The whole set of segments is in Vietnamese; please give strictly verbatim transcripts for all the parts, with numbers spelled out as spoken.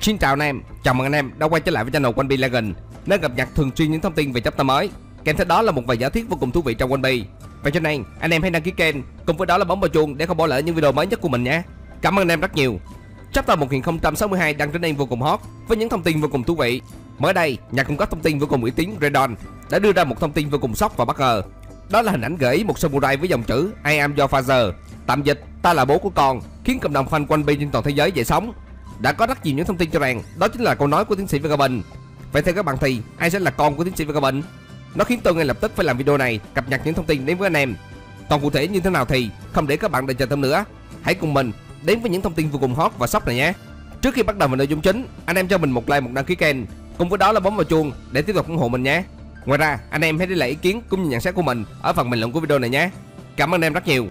Xin chào anh em, chào mừng anh em đã quay trở lại với channel One Piece Legend, nơi cập nhật thường xuyên những thông tin về chapter mới, kèm theo đó là một vài giả thiết vô cùng thú vị trong One Piece. Và cho nên anh em hãy đăng ký kênh, cùng với đó là bấm vào chuông để không bỏ lỡ những video mới nhất của mình nhé. Cảm ơn anh em rất nhiều. Chapter một nghìn không trăm sáu mươi hai đang trở nên vô cùng hot với những thông tin vô cùng thú vị. Mới đây, nhà cung cấp thông tin vô cùng uy tín Redon đã đưa ra một thông tin vô cùng sốc và bất ngờ. Đó là hình ảnh gợi ý một samurai với dòng chữ I am your father, tạm dịch ta là bố của con, khiến cộng đồng fan One Piece trên toàn thế giới dậy sóng. Đã có rất nhiều những thông tin cho rằng đó chính là câu nói của tiến sĩ Vegapunk. Vậy theo các bạn thì ai sẽ là con của tiến sĩ Vegapunk? Nó khiến tôi ngay lập tức phải làm video này cập nhật những thông tin đến với anh em. Còn cụ thể như thế nào thì không để các bạn đợi chờ thêm nữa, hãy cùng mình đến với những thông tin vô cùng hot và sốc này nhé. Trước khi bắt đầu vào nội dung chính, anh em cho mình một like, một đăng ký kênh, cùng với đó là bấm vào chuông để tiếp tục ủng hộ mình nhé. Ngoài ra anh em hãy để lại ý kiến cũng như nhận xét của mình ở phần bình luận của video này nhé. Cảm ơn anh em rất nhiều.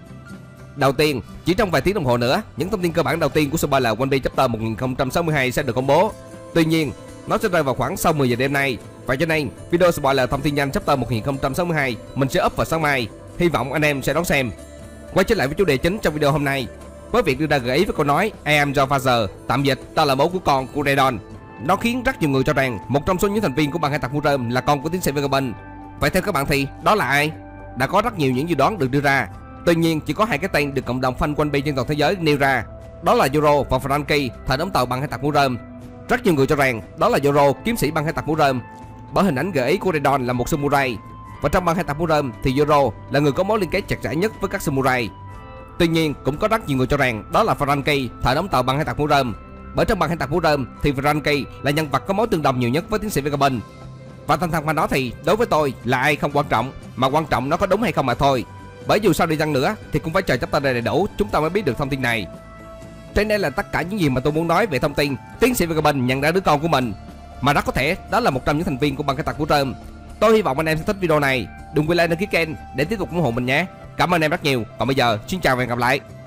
Đầu tiên, chỉ trong vài tiếng đồng hồ nữa, những thông tin cơ bản đầu tiên của spoiler One Piece Chapter một nghìn không trăm sáu mươi hai sẽ được công bố. Tuy nhiên, nó sẽ rơi vào khoảng sau mười giờ đêm nay. Vậy cho nên, video spoiler thông tin nhanh Chapter một nghìn không trăm sáu mươi hai mình sẽ up vào sáng mai. Hy vọng anh em sẽ đón xem. Quay trở lại với chủ đề chính trong video hôm nay, với việc đưa ra gợi ý với câu nói I am your father, tạm dịch ta là bố của con của Redon. Nó khiến rất nhiều người cho rằng một trong số những thành viên của ban hải tặc Mũ Rơm là con của tiến sĩ Vegapunk. Vậy theo các bạn thì đó là ai? Đã có rất nhiều những dự đoán được đưa ra. Tuy nhiên, chỉ có hai cái tên được cộng đồng fan One Piece trên toàn thế giới nêu ra, đó là Zoro và Franky, thợ đóng tàu băng hải tặc Mũ Rơm. Rất nhiều người cho rằng đó là Zoro, kiếm sĩ băng hải tặc Mũ Rơm, bởi hình ảnh gợi ý của Redon là một samurai, và trong băng hải tặc Mũ Rơm thì Zoro là người có mối liên kết chặt chẽ nhất với các samurai. Tuy nhiên, cũng có rất nhiều người cho rằng đó là Franky, thợ đóng tàu băng hải tặc Mũ Rơm, bởi trong băng hải tặc Mũ Rơm thì Franky là nhân vật có mối tương đồng nhiều nhất với tiến sĩ Vegapunk. Và thành thật mà nói thì đối với tôi là ai không quan trọng, mà quan trọng nó có đúng hay không mà thôi. Bởi dù sao đi chăng nữa thì cũng phải chờ chapter này đầy đủ chúng ta mới biết được thông tin này. Trên đây là tất cả những gì mà tôi muốn nói về thông tin tiến sĩ Vegapunk nhận ra đứa con của mình, mà rất có thể đó là một trong những thành viên của băng hải tặc Mũ Rơm. Tôi hy vọng anh em sẽ thích video này. Đừng quên like, đăng ký kênh để tiếp tục ủng hộ mình nhé. Cảm ơn anh em rất nhiều. Còn bây giờ, xin chào và hẹn gặp lại.